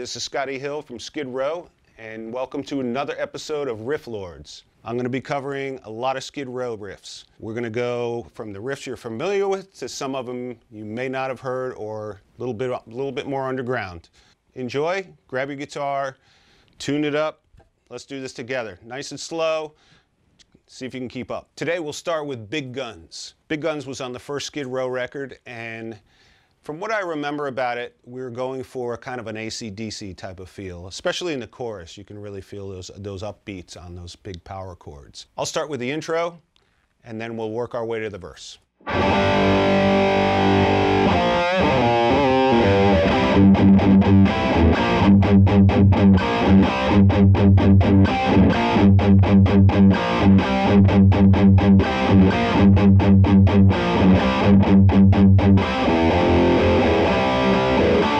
this is Scotty Hill from Skid Row, and welcome to another episode of Riff Lords. I'm going to be covering a lot of Skid Row riffs. We're going to go from the riffs you're familiar with to some of them you may not have heard, or a little bit more underground. Enjoy, grab your guitar, tune it up. Let's do this together. Nice and slow. See if you can keep up. Today we'll start with Big Guns. Big Guns was on the first Skid Row record, and from what I remember about it, we were going for kind of an AC/DC type of feel, especially in the chorus. You can really feel those upbeats on those big power chords. I'll start with the intro, and then we'll work our way to the verse.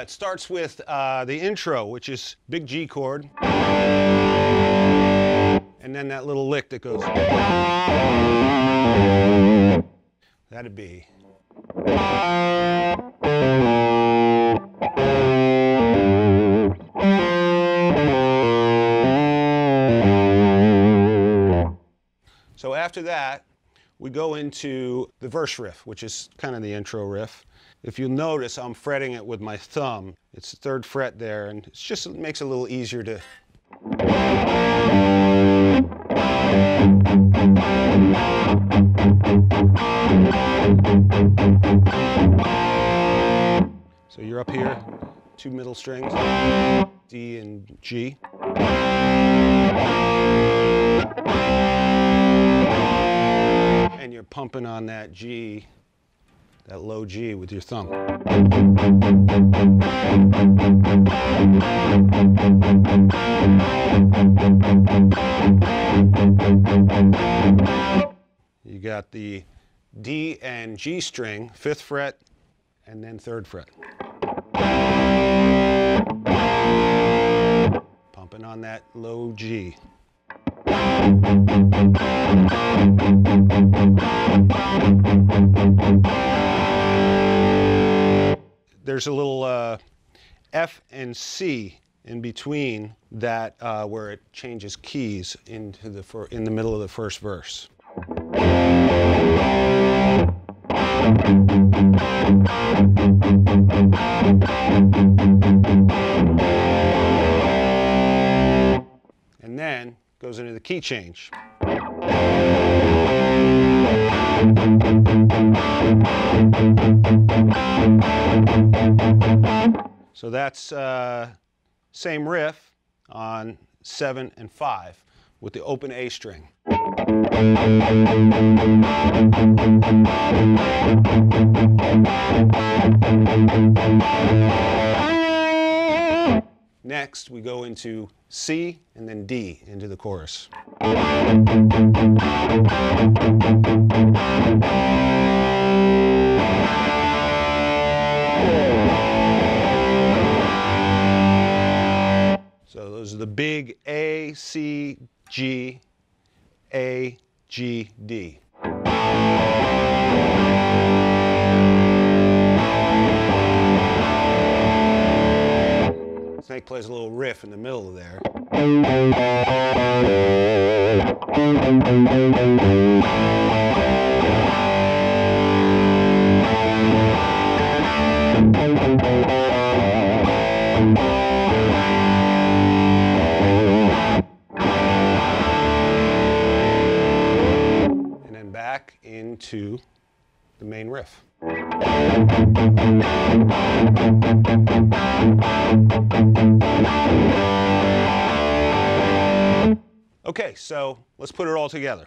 It starts with the intro, which is big G chord, and then that little lick that goes. That'd be. So after that, we go into the verse riff, which is kind of the intro riff. If you'll notice, I'm fretting it with my thumb. It's the third fret there, and it just makes it a little easier to... So you're up here, two middle strings, D and G. And you're pumping on that G, that low G with your thumb. You got the D and G string, fifth fret, and then third fret. Pumping on that low G. There's a little F and C in between that, where it changes keys into in the middle of the first verse. And then goes into the key change. So that's same riff on 7 and 5 with the open A string. Next, we go into C and then D into the chorus. So those are the big A, C, G, A, G, D. Snake plays a little riff in the middle of there. And then back into the main riff. Okay, so let's put it all together.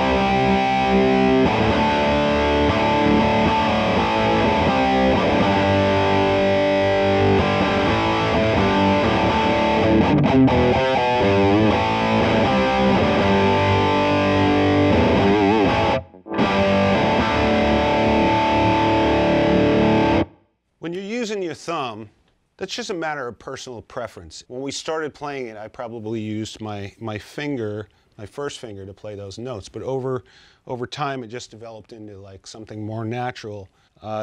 When you're using your thumb, that's just a matter of personal preference. When we started playing it, I probably used my finger, my first finger, to play those notes. But over time, it just developed into like something more natural.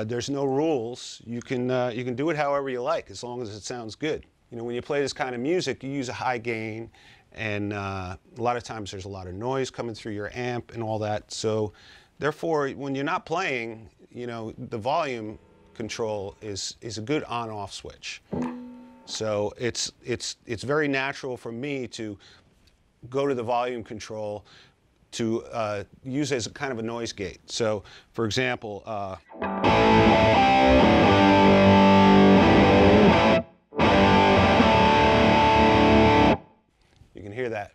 There's no rules. You can do it however you like, as long as it sounds good. You know, when you play this kind of music, you use a high gain, and a lot of times there's a lot of noise coming through your amp and all that. So, therefore, when you're not playing, you know, the volume control is a good on-off switch. So it's very natural for me to go to the volume control to use as a kind of a noise gate. So, for example, you can hear that.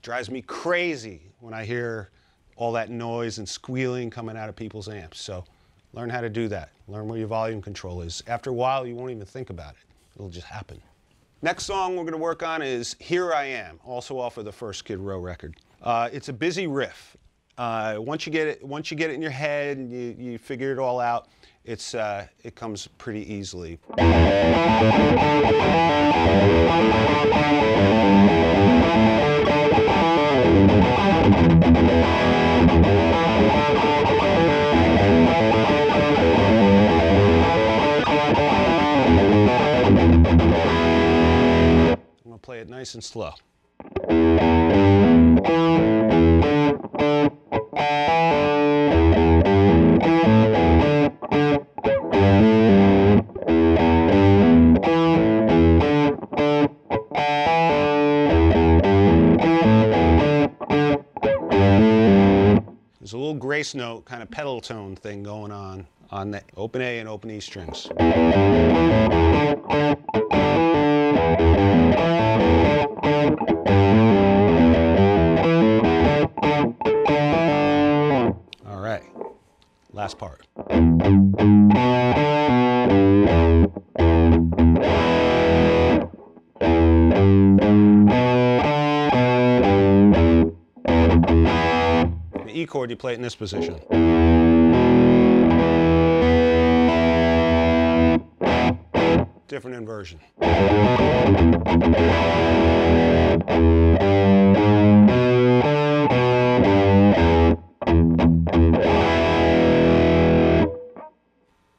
Drives me crazy when I hear all that noise and squealing coming out of people's amps. So learn how to do that. Learn where your volume control is. After a while, you won't even think about it. It'll just happen. Next song we're going to work on is Here I Am, also off of the first Skid Row record. It's a busy riff. Once you get it in your head and you figure it all out, it comes pretty easily. I'm gonna play it nice and slow. There's a little grace note, kind of pedal tone thing going on the open A and open E strings. All right, last part. E chord you play it in this position. Different inversion.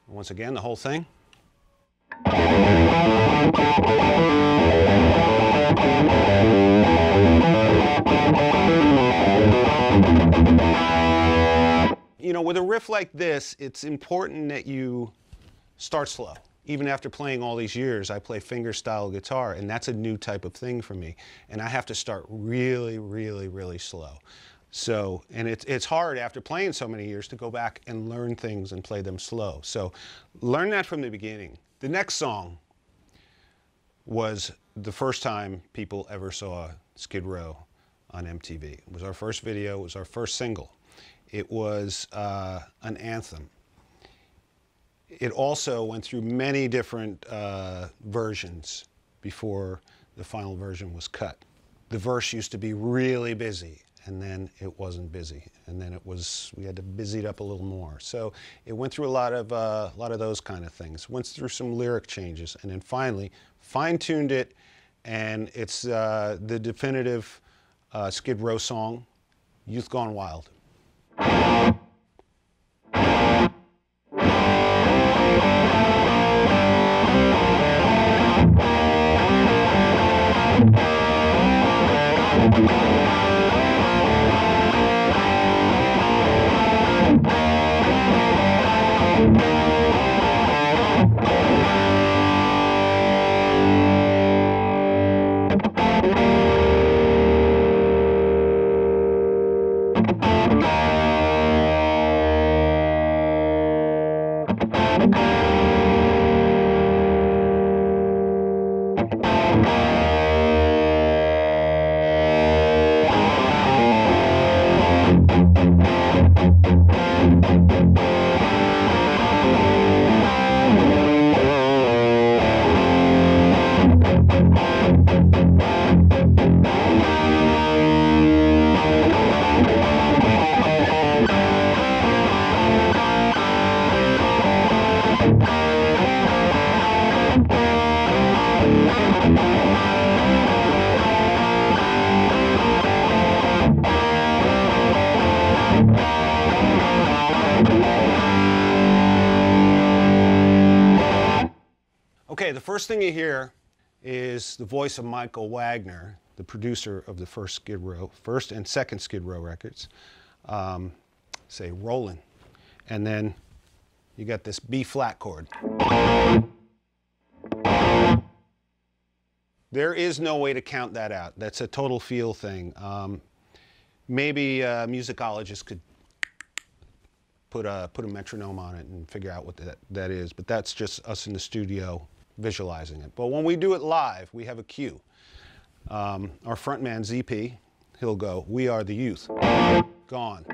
Once again, the whole thing. You know, with a riff like this, it's important that you start slow. Even after playing all these years, I play finger-style guitar, and that's a new type of thing for me. And I have to start really, really, really slow. So, and it's hard after playing so many years to go back and learn things and play them slow. So learn that from the beginning. The next song was the first time people ever saw Skid Row on MTV. It was our first video, it was our first single. It was an anthem. It also went through many different versions before the final version was cut. The verse used to be really busy, and then it wasn't busy, and then we had to busy it up a little more. So it went through a lot of those kind of things. Went through some lyric changes, and then finally fine-tuned it, and it's the definitive Skid Row song, Youth Gone Wild. The first thing you hear is the voice of Michael Wagner, the producer of the first and second Skid Row records, say rolling, and then you got this B flat chord. There is no way to count that out. That's a total feel thing. Maybe musicologists could put a metronome on it and figure out what that is, but that's just us in the studio visualizing it. But when we do it live, we have a cue. Our front man, ZP, he'll go, "We are the youth, gone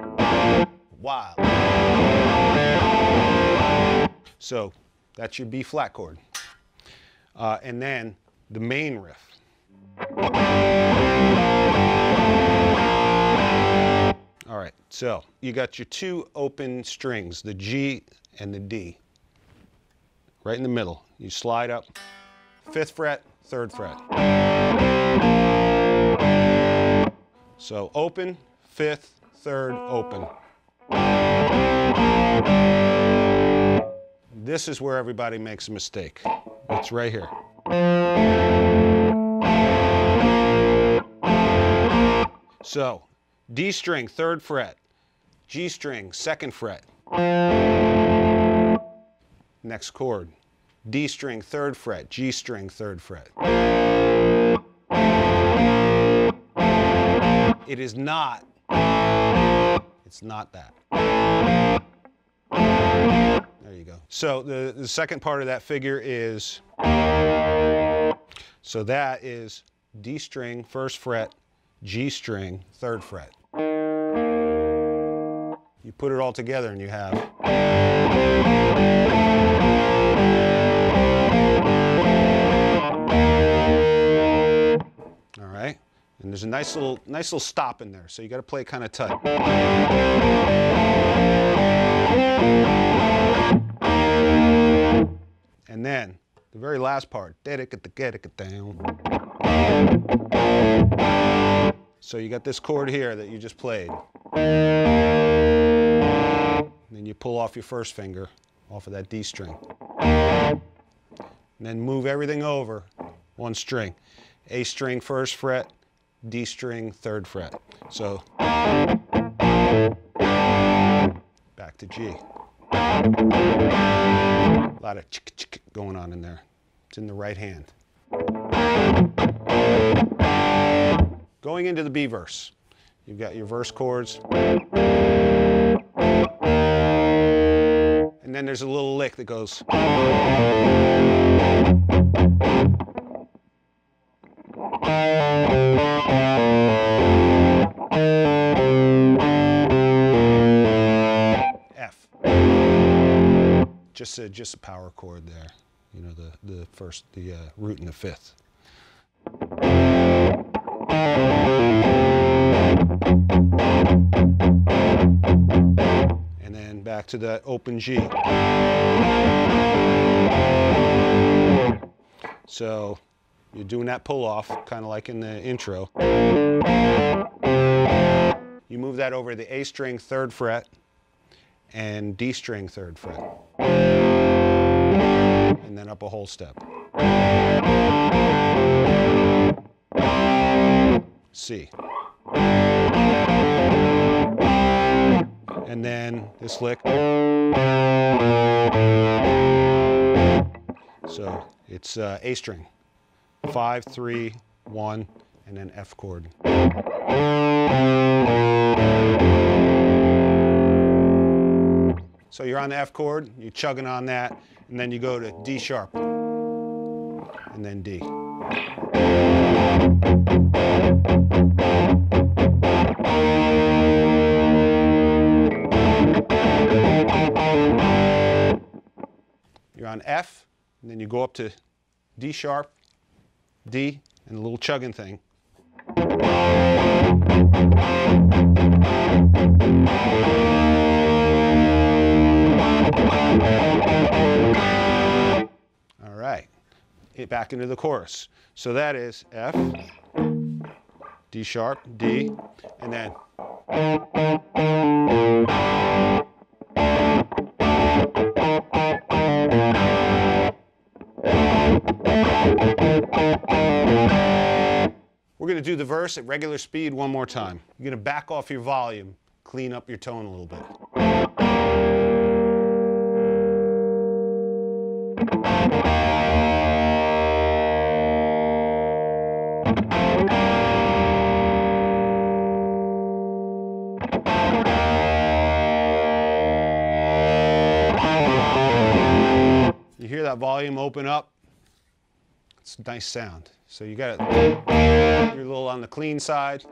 wild." So that's your B flat chord. And then the main riff. All right, so you got your two open strings, the G and the D, right in the middle. You slide up, 5th fret, 3rd fret. So open, 5th, 3rd, open. This is where everybody makes a mistake. It's right here. So D string, 3rd fret, G string, 2nd fret. Next chord. D string, 3rd fret, G string, 3rd fret. It is not, it's not that. There you go. So the second part of that figure is, so that is D string, 1st fret, G string, 3rd fret. You put it all together and you have. All right, and there's a nice little stop in there, so you got to play kind of tight. And then the very last part, down. So you got this chord here that you just played. And then you pull off your first finger off of that D string. And then move everything over one string. A string, 1st fret, D string, 3rd fret. So back to G. A lot of chick chick going on in there. It's in the right hand. Going into the B verse, you've got your verse chords. And then there's a little lick that goes. F. Just a power chord there. You know, the root and the 5th. And then back to that open G. So you're doing that pull off, kind of like in the intro. You move that over the A string, 3rd fret, and D string, 3rd fret. And then up a whole step. C. And then this lick. So it's A string. 5, 3, 1, and then F chord. So you're on the F chord, you're chugging on that, and then you go to D sharp, and then D. You're on F, and then you go up to D sharp, D, and a little chugging thing. All right, back into the chorus. So that is F, D sharp, D, and then. We're going to do the verse at regular speed one more time. You're going to back off your volume, clean up your tone a little bit. You hear that volume open up? It's a nice sound. So you got it. You're a little on the clean side.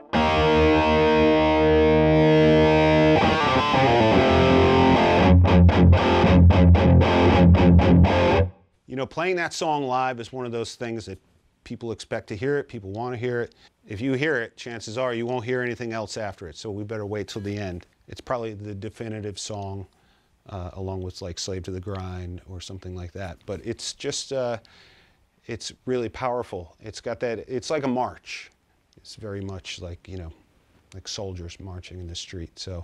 You know, playing that song live is one of those things that people expect to hear it, people want to hear it. If you hear it, chances are you won't hear anything else after it, so we better wait till the end. It's probably the definitive song, along with like Slave to the Grind or something like that. But it's just, it's really powerful. It's got that, it's like a march. It's very much like, you know, like soldiers marching in the street. So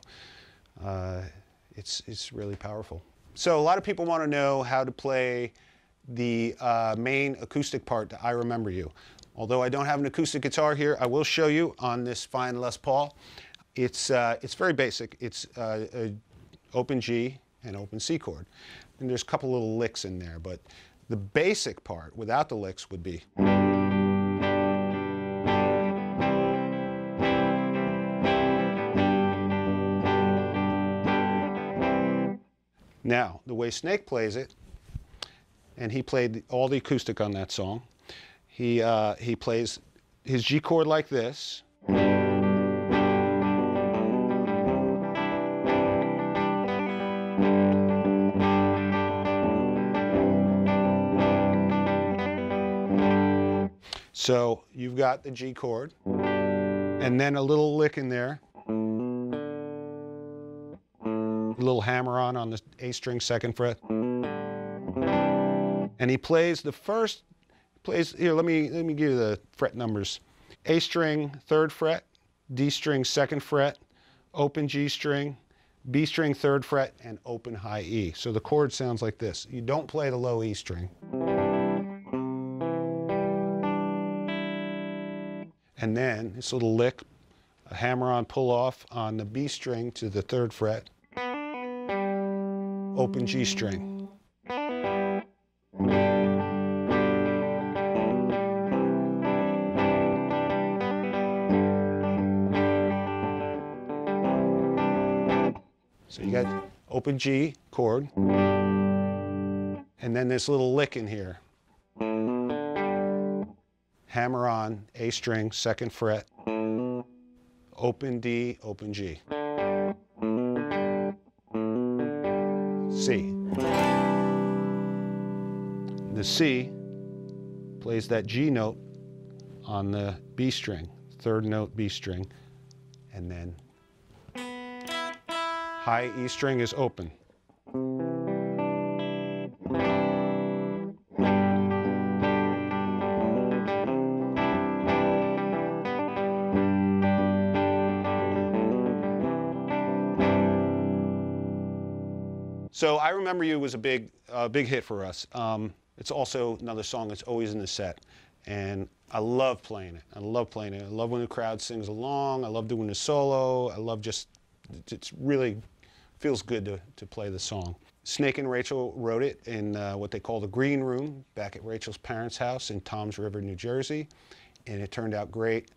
it's really powerful. So a lot of people want to know how to play the main acoustic part to I Remember You. Although I don't have an acoustic guitar here, I will show you on this fine Les Paul. It's very basic. It's an open G and open C chord. And there's a couple little licks in there, but the basic part without the licks would be. Now, the way Snake plays it, and he played all the acoustic on that song. He plays his G chord like this. So you've got the G chord, and then a little lick in there. A little hammer-on the A string second fret. And he plays the first, here, let me give you the fret numbers. A string, third fret, D string, second fret, open G string, B string, third fret, and open high E. So the chord sounds like this. You don't play the low E string. And then this little lick, a hammer-on pull-off on the B string to the third fret, open G string. So you got open G chord, and then this little lick in here. Hammer on, A string, second fret, open D, open G. C. The C plays that G note on the B string, third note B string, and then high E string is open. So I Remember You was a big hit for us. It's also another song that's always in the set, and I love playing it. I love playing it. I love when the crowd sings along. I love doing the solo. I love just, it's really feels good to play the song. Snake and Rachel wrote it in what they call the green room back at Rachel's parents' house in Toms River, New Jersey, and it turned out great.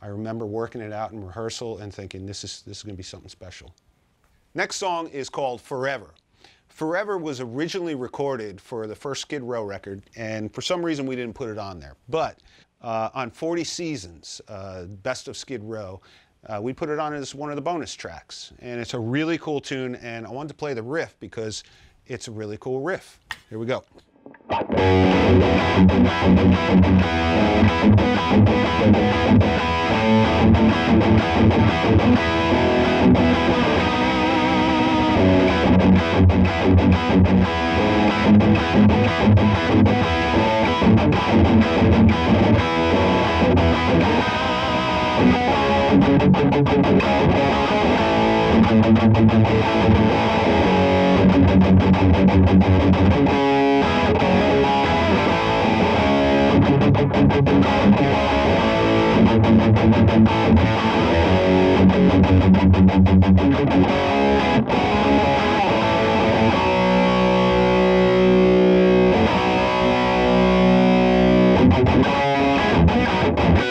I remember working it out in rehearsal and thinking, this is going to be something special. Next song is called Forever. Forever was originally recorded for the first Skid Row record, and for some reason we didn't put it on there. But on 40 Seasons, Best of Skid Row, we put it on as one of the bonus tracks. And it's a really cool tune, and I wanted to play the riff because it's a really cool riff. Here we go.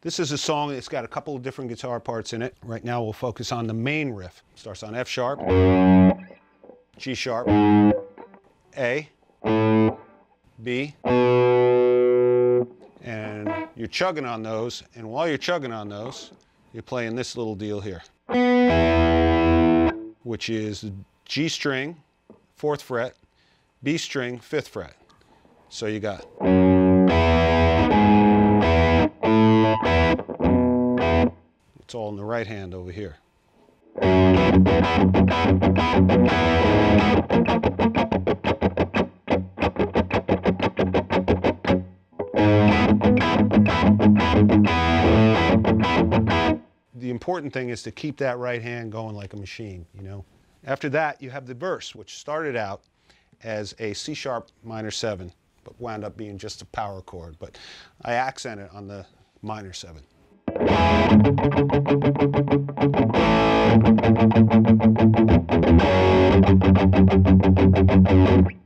This is a song that's got a couple of different guitar parts in it. Right now we'll focus on the main riff. Starts on F sharp, G sharp, A, B, and you're chugging on those, and while you're chugging on those, you're playing this little deal here, which is G string, 4th fret, B string, 5th fret. So you got. It's all in the right hand over here. The important thing is to keep that right hand going like a machine, you know. After that, you have the verse, which started out as a C sharp minor 7, but wound up being just a power chord. But I accent it on the minor 7.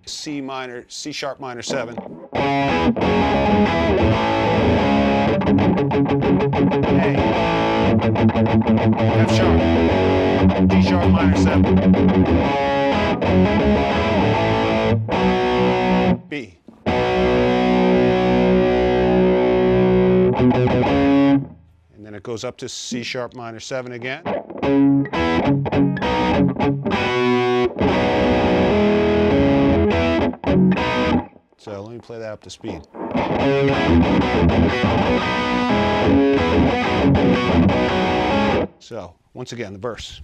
C minor, C sharp minor 7. A. F sharp. D sharp minor 7. B. And then it goes up to C sharp minor 7 again. So let me play that up to speed. So once again, the verse.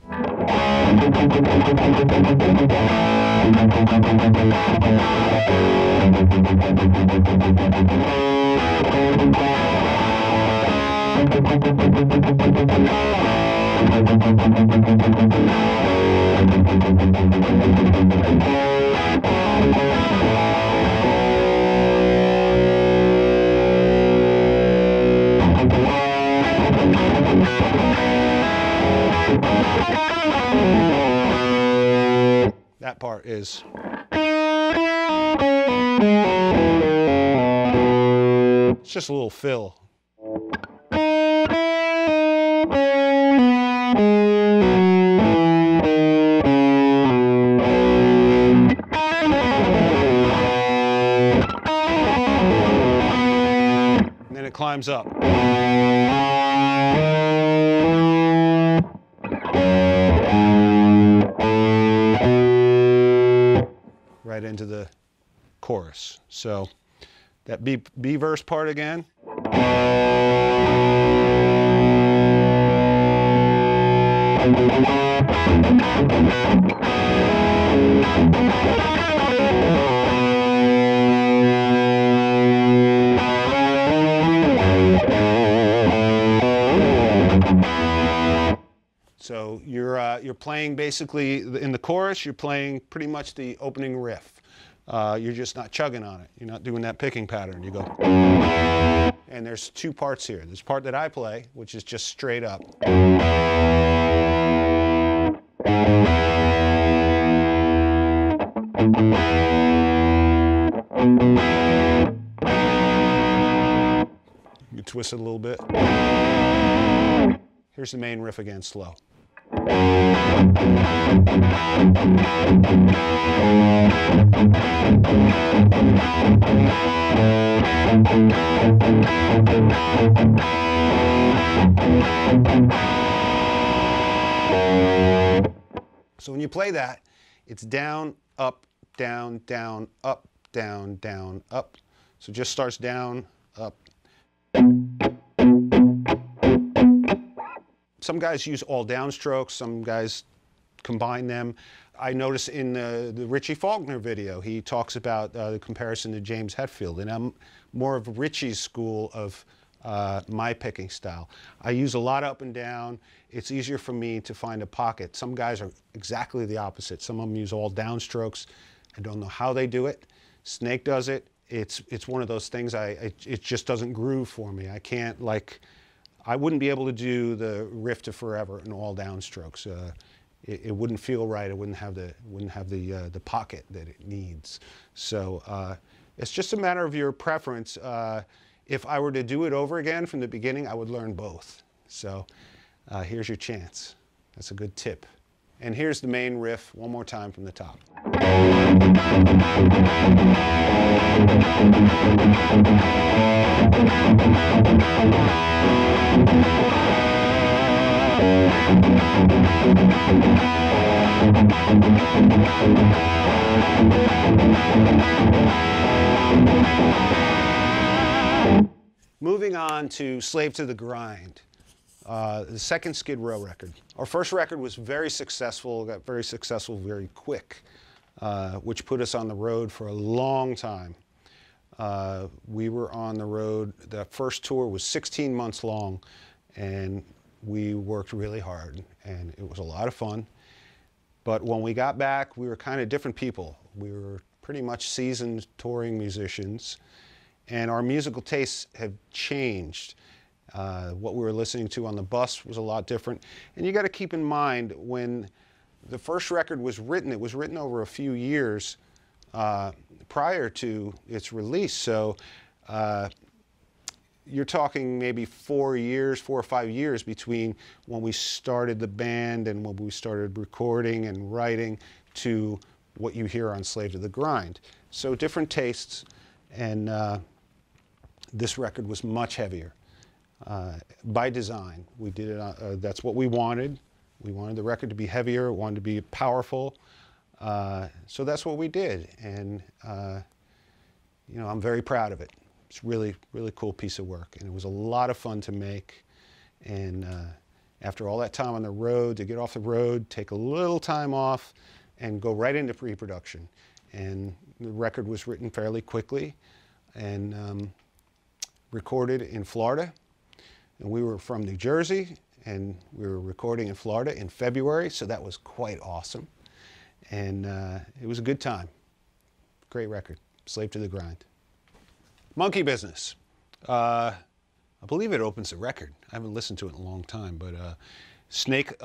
That part is. It's just a little fill. And then it climbs up. Right into the chorus. So that B verse part again. So you're playing basically in the chorus, you're playing pretty much the opening riff. You're just not chugging on it. You're not doing that picking pattern. You go. And there's two parts here. There's a part that I play, which is just straight up. You twist it a little bit. Here's the main riff again, slow. So when you play that, it's down, up, down, down, up, down, down, up. So it just starts down, up. Some guys use all downstrokes, some guys combine them. I notice in the Richie Faulkner video, he talks about the comparison to James Hetfield, and I'm more of Richie's school of my picking style. I use a lot up and down. It's easier for me to find a pocket. Some guys are exactly the opposite. Some of them use all downstrokes. I don't know how they do it. Snake does it. It's one of those things, it just doesn't groove for me. I can't, like, I wouldn't be able to do the riff to Forever in all downstrokes. It wouldn't feel right. It wouldn't have the pocket that it needs. So it's just a matter of your preference. If I were to do it over again from the beginning, I would learn both. So here's your chance. That's a good tip. And here's the main riff one more time from the top. Moving on to Slave to the Grind. The second Skid Row record. Our first record was very successful, got very successful very quick, which put us on the road for a long time. We were on the road, the first tour was 16 months long, and we worked really hard, and it was a lot of fun. But when we got back, we were kind of different people. We were pretty much seasoned touring musicians, and our musical tastes have changed. What we were listening to on the bus was a lot different. And you got to keep in mind, when the first record was written over a few years prior to its release. So you're talking maybe 4 or 5 years between when we started the band and when we started recording and writing to what you hear on Slave to the Grind. So different tastes, and this record was much heavier. By design, we did it. That's what we wanted. We wanted the record to be heavier. We wanted to be powerful. So that's what we did, and you know, I'm very proud of it. It's really, really cool piece of work, and it was a lot of fun to make. And after all that time on the road, to get off the road, take a little time off, and go right into pre-production. And the record was written fairly quickly, and recorded in Florida. And we were from New Jersey, and we were recording in Florida in February, so that was quite awesome. And it was a good time. Great record, Slave to the Grind. Monkey Business. I believe it opens the record. I haven't listened to it in a long time, but Snake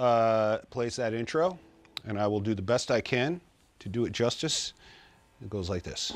plays that intro, and I will do the best I can to do it justice. It goes like this.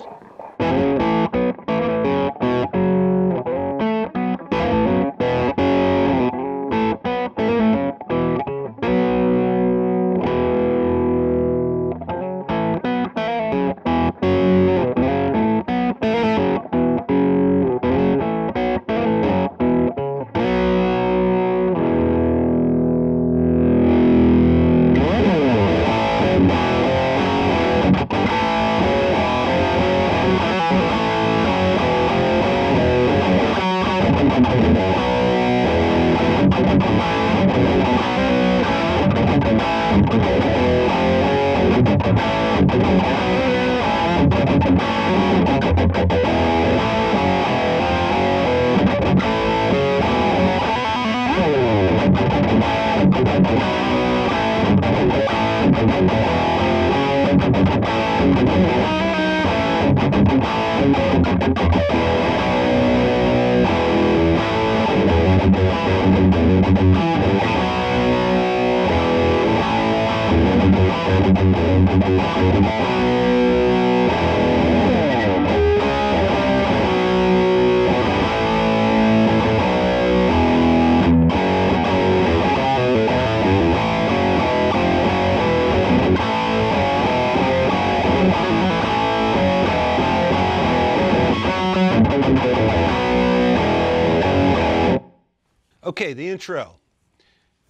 Okay, the intro.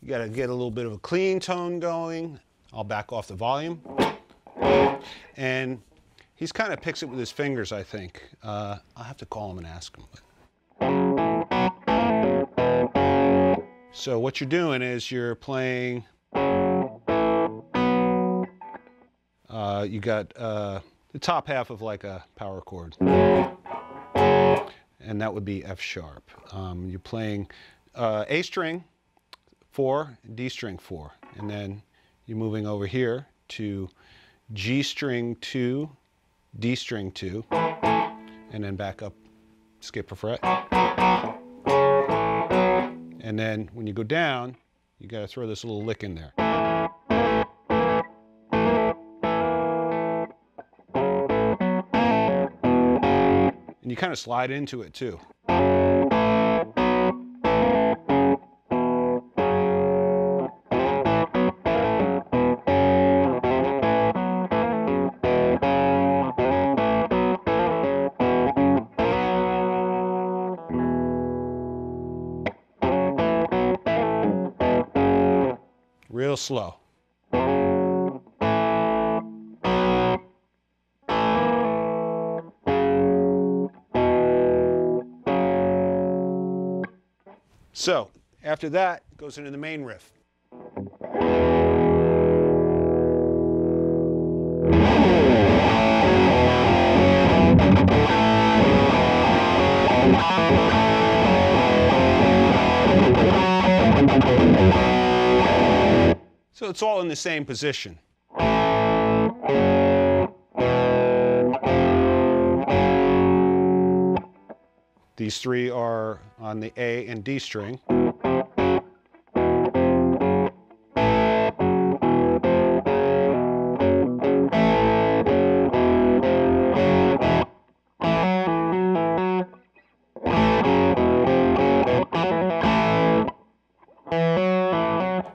You gotta get a little bit of a clean tone going. I'll back off the volume. And he's kind of picks it with his fingers, I think. I'll have to call him and ask him. So what you're doing is you're playing, you got the top half of like a power chord. And that would be F sharp. You're playing A string 4, D string 4, and then you're moving over here to G string 2, D string 2, and then back up, skip a fret. And then when you go down, you got to throw this little lick in there. And you kind of slide into it too. Real slow. So after that, goes into the main riff. So it's all in the same position. These three are on the A and D string.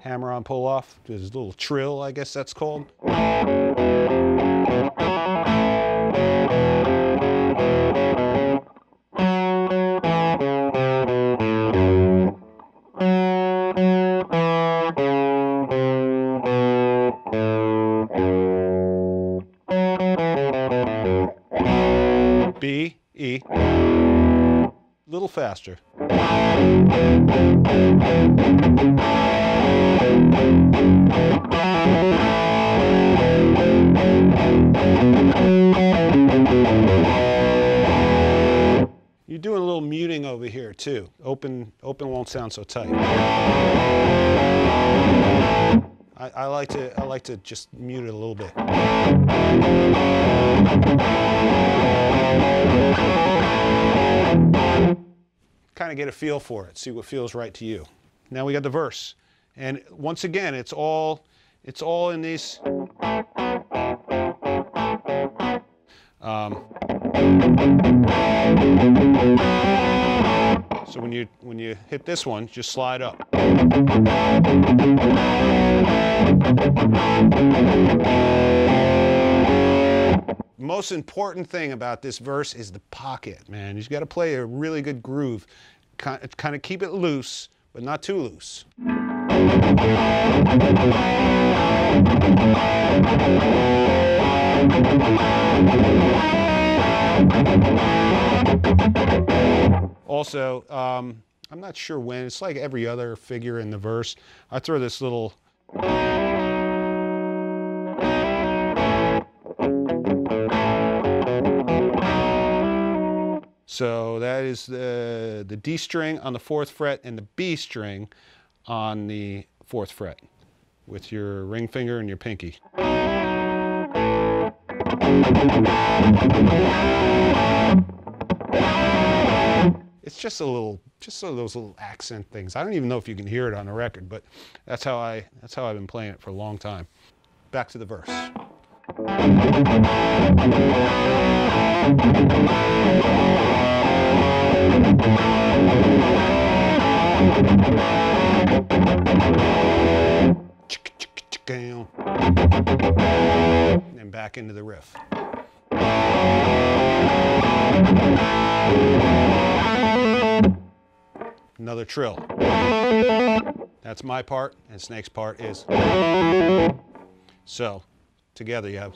Hammer on pull off, there's a little trill, I guess that's called. B, E, a little faster. You're doing a little muting over here too. Open won't sound so tight. I like to just mute it a little bit. Kind of get a feel for it, see what feels right to you. Now we got the verse. And once again, it's all in these. So when you hit this one, just slide up. Most important thing about this verse is the pocket, man. You've got to play a really good groove. Kind of keep it loose, but not too loose. Also, I'm not sure when, it's like every other figure in the verse. I throw this little. So that is the D string on the 4th fret and the B string on the 4th fret with your ring finger and your pinky. It's just a little, just some of those little accent things. I don't even know if you can hear it on the record, but that's how I've been playing it for a long time. back to the verse. And back into the riff. Another trill. That's my part, and Snake's part is. So, together you have.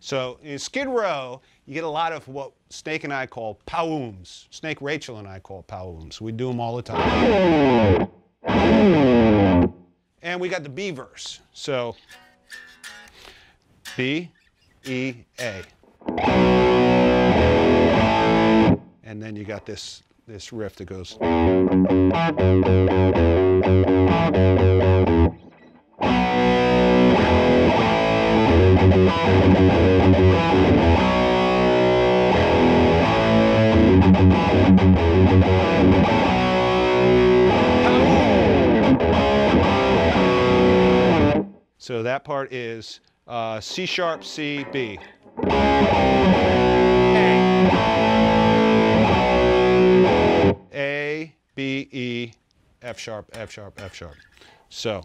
So in Skid Row, you get a lot of what Snake and I call powooms. Snake, Rachel, and I call powooms. We do them all the time. And we got the B verse. So B, E, A. And then you got this riff that goes. So that part is C sharp, C, B. A, B, E, F sharp, F sharp, F sharp. So.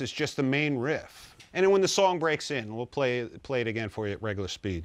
Is just the main riff. And then when the song breaks in, we'll play it again for you at regular speed.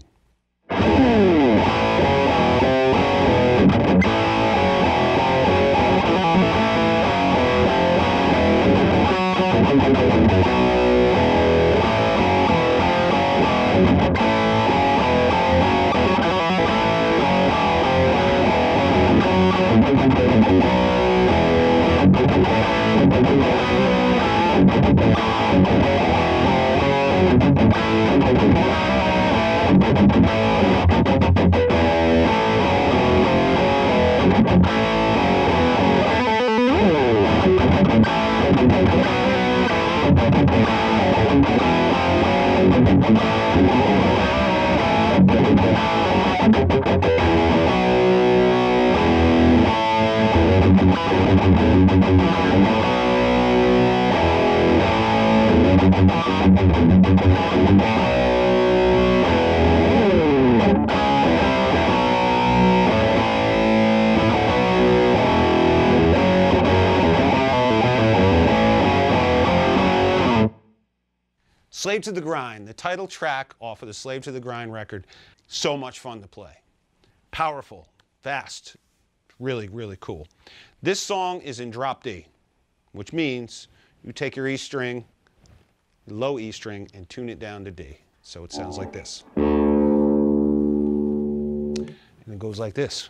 Slave to the Grind, the title track off of the Slave to the Grind record. So much fun to play. Powerful, fast, really, really cool. This song is in drop D, which means you take your E string, low E string, and tune it down to D. So it sounds like this. And it goes like this.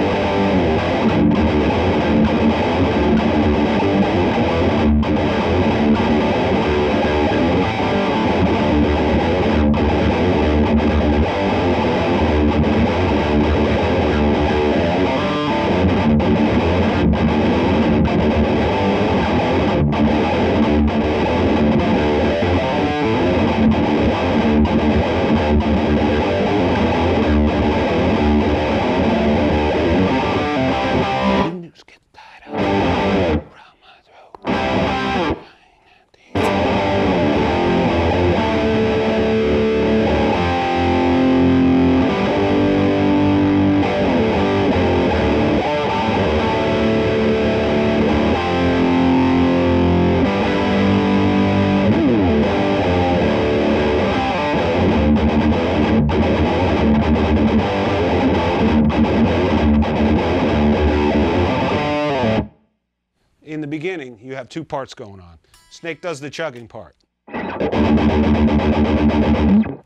beginning, you have two parts going on. Snake does the chugging part.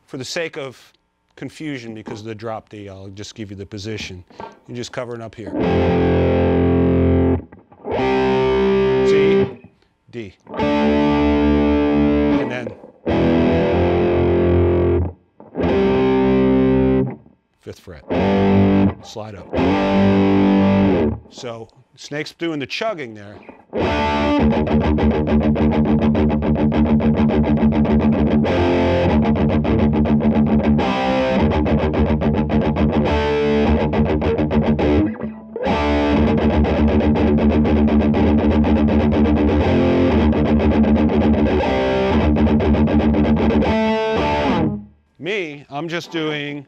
For the sake of confusion, because of the drop D, I'll just give you the position. You're just covering up here. C, D. And then fifth fret. Slide up. So Snake's doing the chugging there. Me, I'm just doing.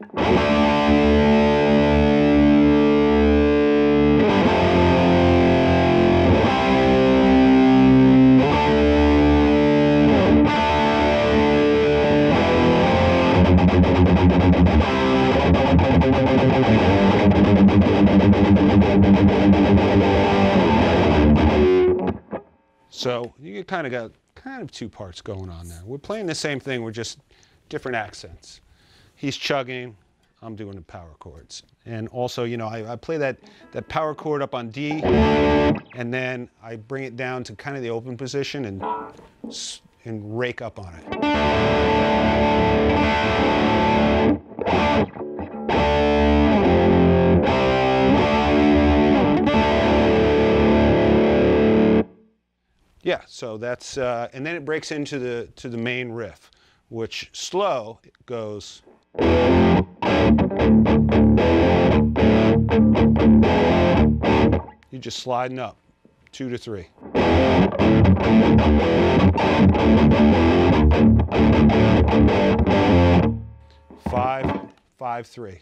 So you kind of got two parts going on there. We're playing the same thing, we're just different accents. He's chugging, I'm doing the power chords. And also, you know, I play that power chord up on D, and then I bring it down to kind of the open position and rake up on it. Yeah, so that's, and then it breaks into the main riff, which slow goes. You're just sliding up, 2 to 3. Five, 5, 3.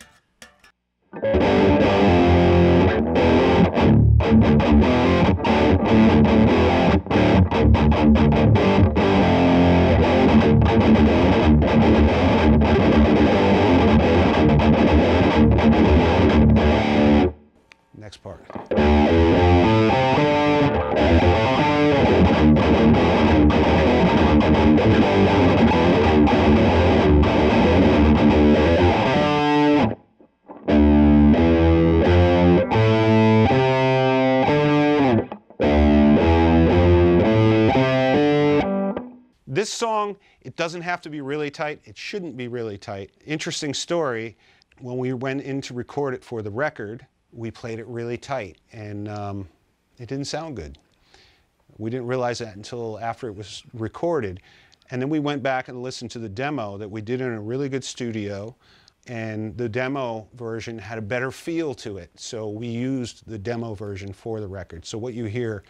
Next part. This song, it doesn't have to be really tight. It shouldn't be really tight. Interesting story, when we went in to record it for the record, we played it really tight, and it didn't sound good. We didn't realize that until after it was recorded. And then we went back and listened to the demo that we did in a really good studio, and the demo version had a better feel to it. So we used the demo version for the record. So what you hear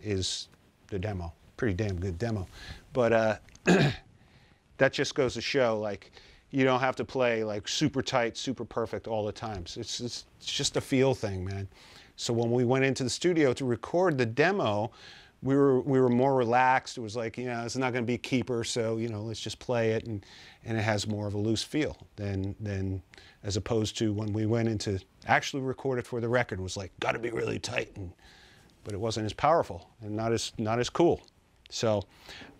is the demo. Pretty damn good demo. But that just goes to show, like, you don't have to play like super tight, super perfect all the time. So it's just a feel thing, man. So when we went into the studio to record the demo, we were more relaxed. It was like, you know, it's not going to be keeper, so, you know, let's just play it, and it has more of a loose feel than as opposed to when we went into actually record it for the record. It was like, got to be really tight, but it wasn't as powerful and not as cool. So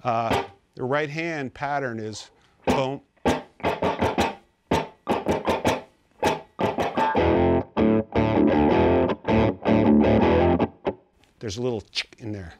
the right hand pattern is boom. There's a little chick in there.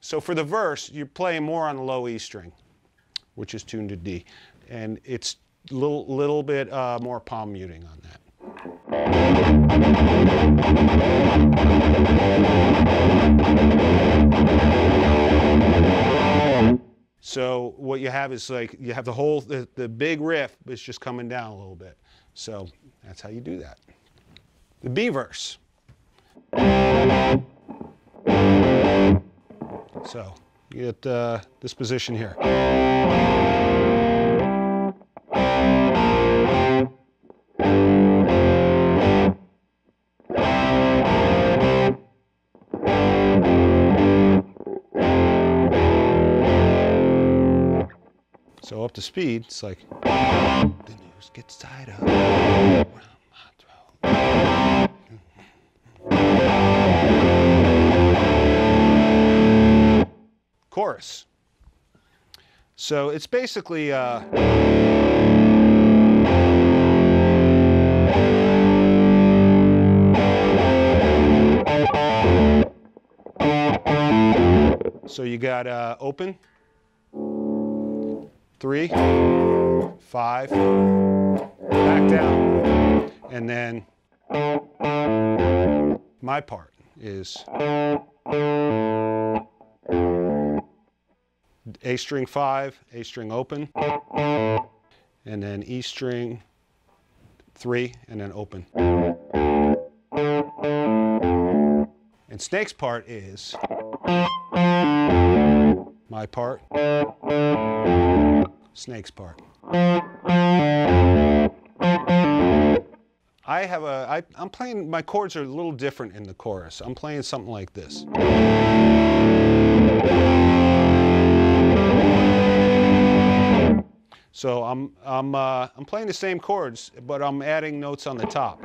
So for the verse, you're playing more on the low E string, which is tuned to D, and it's a little bit more palm muting on that. So what you have is like, you have the whole, the big riff is just coming down a little bit. So that's how you do that. The B verse. So you get this position here. So up to speed, it's like the news gets tied up around my throat. Chorus. So it's basically so you got open, 3, 5, back down, and then my part is A string 5, A string open, and then E string 3, and then open. And Snake's part is my part, Snake's part. I'm playing, my chords are a little different in the chorus. I'm playing something like this. So I'm playing the same chords, but I'm adding notes on the top.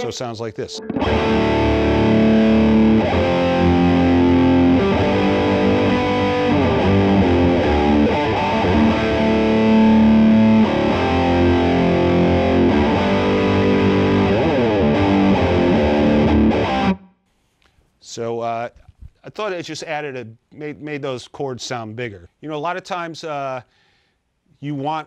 So it sounds like this. So I thought it just added made those chords sound bigger. You know, a lot of times you want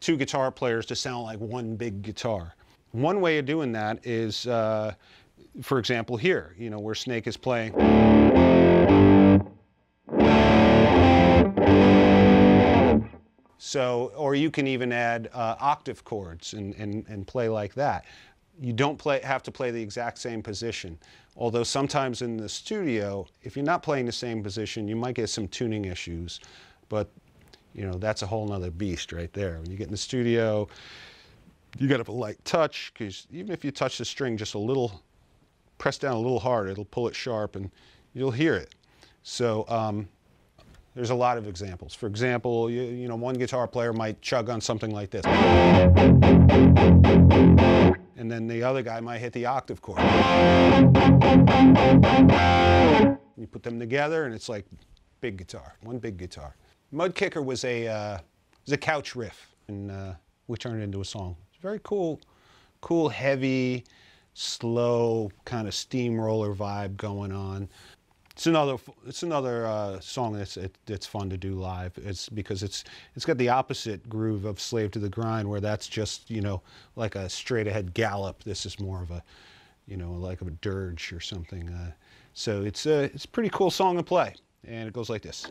two guitar players to sound like one big guitar. One way of doing that is, for example, here, you know, where Snake is playing. So, or you can even add octave chords and play like that. You don't have to play the exact same position. Although sometimes in the studio, if you're not playing the same position, you might get some tuning issues. But, you know, that's a whole nother beast right there. When you get in the studio, you got to have a light touch, because even if you touch the string just a little, press down a little hard, it'll pull it sharp and you'll hear it. So there's a lot of examples. For example, you know, one guitar player might chug on something like this. And then the other guy might hit the octave chord. You put them together and it's like big guitar, one big guitar. Mudkicker was a couch riff, and we turned it into a song. It's very cool, heavy, slow kind of steamroller vibe going on. It's another song that's fun to do live. It's because it's got the opposite groove of Slave to the Grind, where that's just, you know, like a straight ahead gallop. This is more of a, you know, like a dirge or something. So it's a pretty cool song to play, and it goes like this.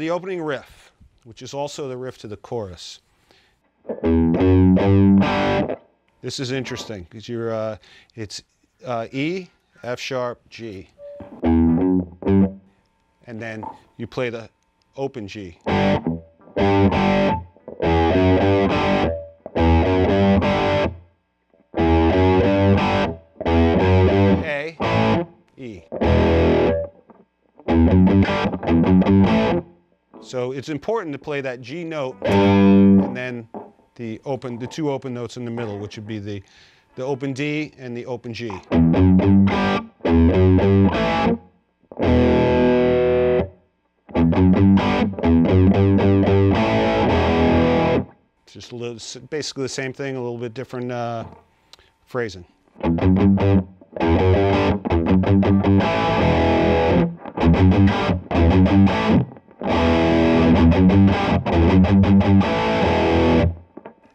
the opening riff, which is also the riff to the chorus. This is interesting because you're it's E, F sharp, G, and then you play the open G. A, E. So it's important to play that G note and then the two open notes in the middle, which would be the open D and the open G. It's just a little, basically the same thing, a little bit different phrasing.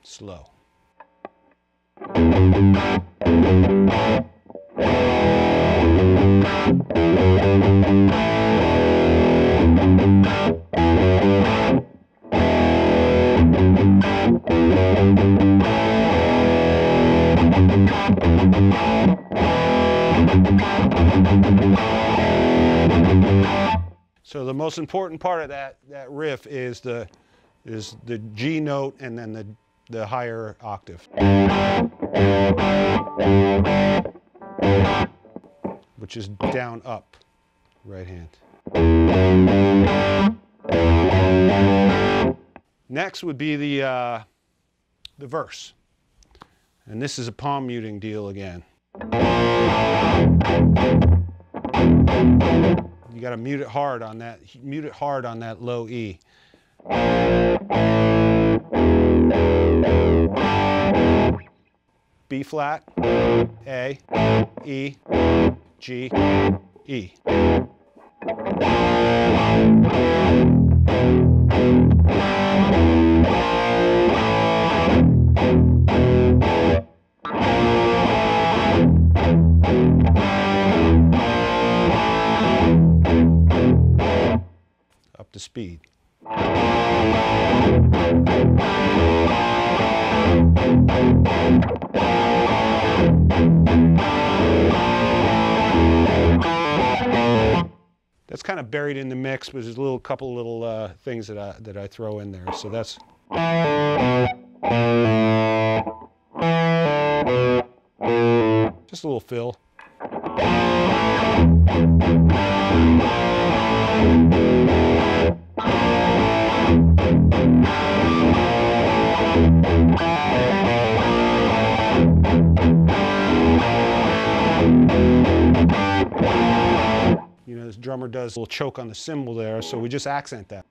Slow. So the most important part of that riff is the G note and then the higher octave, which is down up, right hand. Next would be the verse, and this is a palm muting deal again. You got to mute it hard on that. Mute it hard on that low E. B flat, A, E, G, E. Up to speed. That's kind of buried in the mix, but there's a couple little things that I throw in there. So that's. Just a little fill. You know, this drummer does a little choke on the cymbal there, so we just accent that.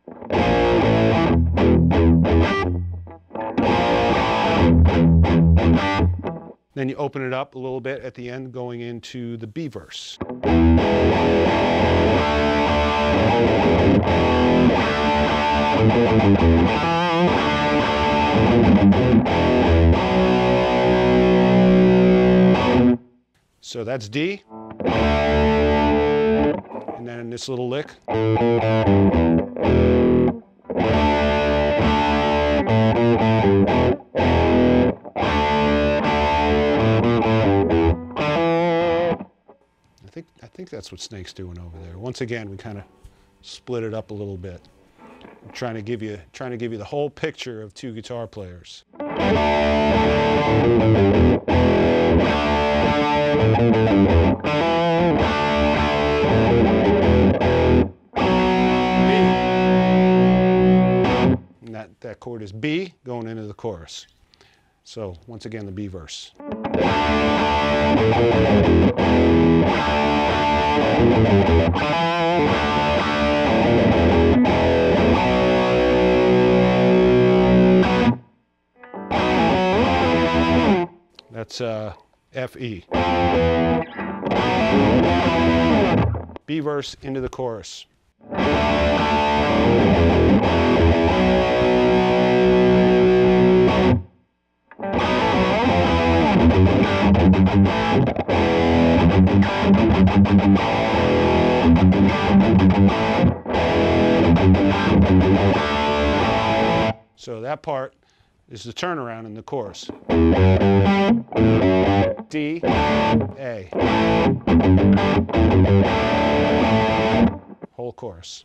Then you open it up a little bit at the end, going into the B verse. So that's D, and then this little lick. I think that's what Snake's doing over there. Once again, we kind of split it up a little bit. I'm trying to give you the whole picture of two guitar players. And that chord is B going into the chorus. So once again, the B verse. That's F E. B verse into the chorus. So that part is the turnaround in the chorus. D, A. Whole chorus.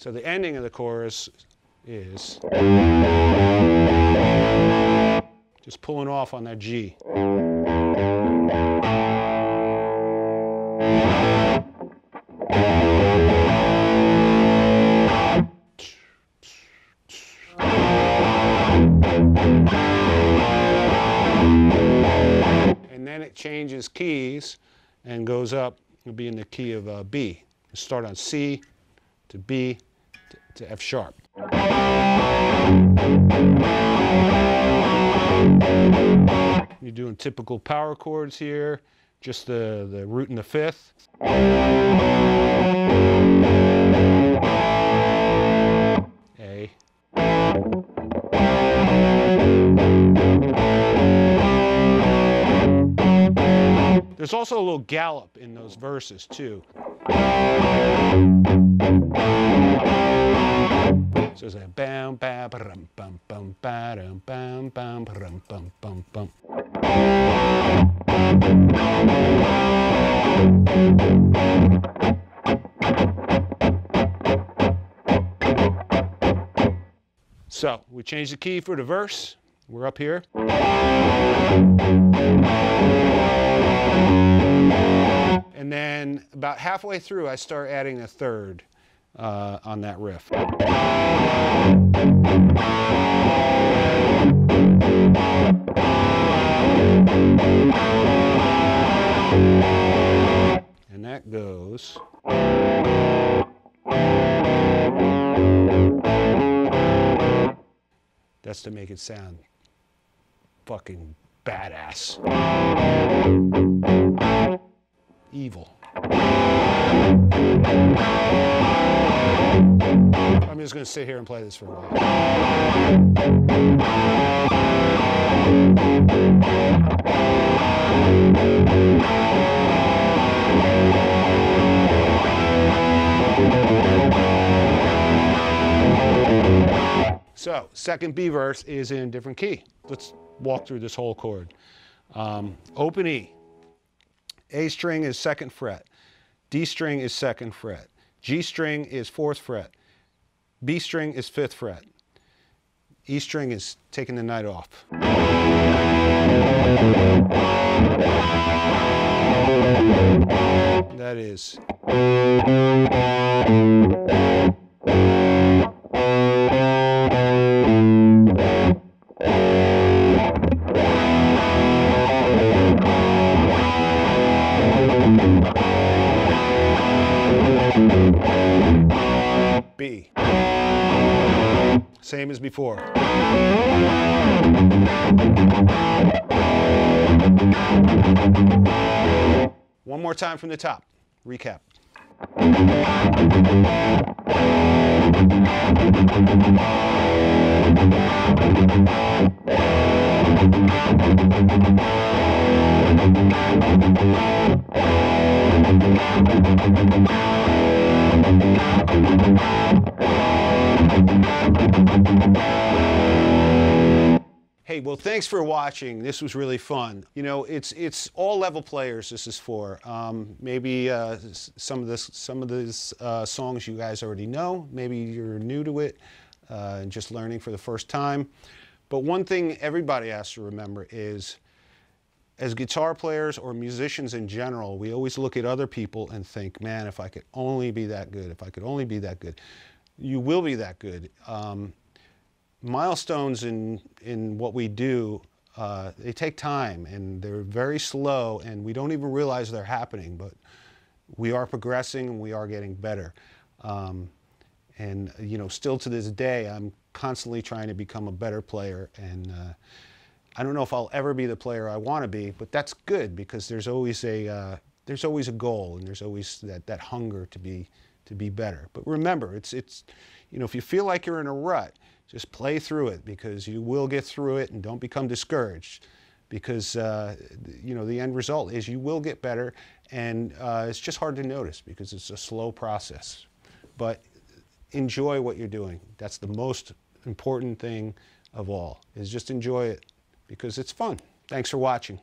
So the ending of the chorus is just pulling off on that G. And then it changes keys and goes up. It'll be in the key of B. You start on C to B to F sharp. You're doing typical power chords here, just the root and the fifth. A. There's also a little gallop in those verses too. So it's like bam bam bam bam bam bam bam bam bam bam bam bam. So we change the key for the verse. We're up here. And then about halfway through, I start adding a third on that riff. And that goes. That's to make it sound fucking badass. Evil. I'm just going to sit here and play this for a while. So, second B verse is in a different key. Let's walk through this whole chord. Open E. A string is 2nd fret, D string is 2nd fret, G string is 4th fret, B string is 5th fret, E string is taking the night off. That is. B. Same as before. One more time from the top. Recap. Hey, well, thanks for watching. This was really fun. You know, it's all level players. This is for maybe some of these songs you guys already know. Maybe you're new to it and just learning for the first time. But one thing everybody has to remember is, as guitar players or musicians in general, we always look at other people and think, man, if I could only be that good, if I could only be that good. You will be that good. Milestones in what we do, they take time and they're very slow and we don't even realize they're happening, but we are progressing and we are getting better. And you know, still to this day, I'm constantly trying to become a better player, and I don't know if I'll ever be the player I want to be, but that's good because there's always there's always a goal, and there's always that hunger to be better. But remember, it's you know, if you feel like you're in a rut, just play through it, because you will get through it, and don't become discouraged, because you know, the end result is you will get better, and it's just hard to notice because it's a slow process. But enjoy what you're doing. That's the most important thing of all, is just enjoy it, because it's fun. Thanks for watching.